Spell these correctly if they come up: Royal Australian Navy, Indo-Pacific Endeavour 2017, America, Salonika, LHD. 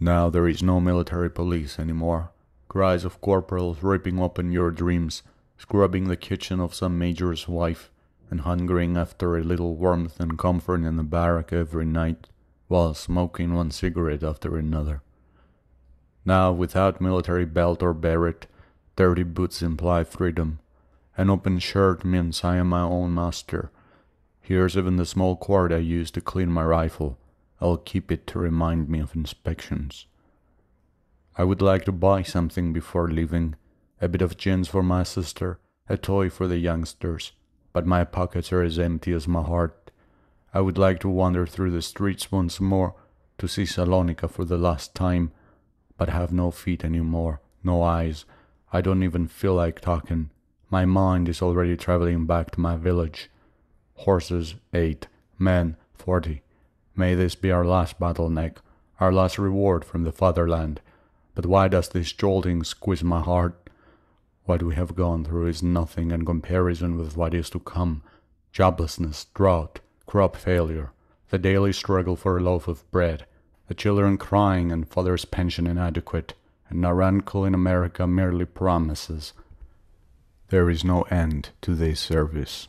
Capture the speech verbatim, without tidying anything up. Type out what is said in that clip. Now there is no military police anymore. Cries of corporals ripping open your dreams, scrubbing the kitchen of some major's wife, and hungering after a little warmth and comfort in the barrack every night, while smoking one cigarette after another. Now, without military belt or beret, dirty boots imply freedom. An open shirt means I am my own master. Here's even the small cord I use to clean my rifle. I'll keep it to remind me of inspections. I would like to buy something before leaving. A bit of gins for my sister, a toy for the youngsters. But my pockets are as empty as my heart. I would like to wander through the streets once more, to see Salonika for the last time, but have no feet anymore, no eyes. I don't even feel like talking. My mind is already traveling back to my village. Horses, eight. Men, forty. May this be our last bottleneck, our last reward from the fatherland. But why does this jolting squeeze my heart? What we have gone through is nothing in comparison with what is to come. Joblessness, drought, crop failure, the daily struggle for a loaf of bread, the children crying and father's pension inadequate, and our uncle in America merely promises. There is no end to this service.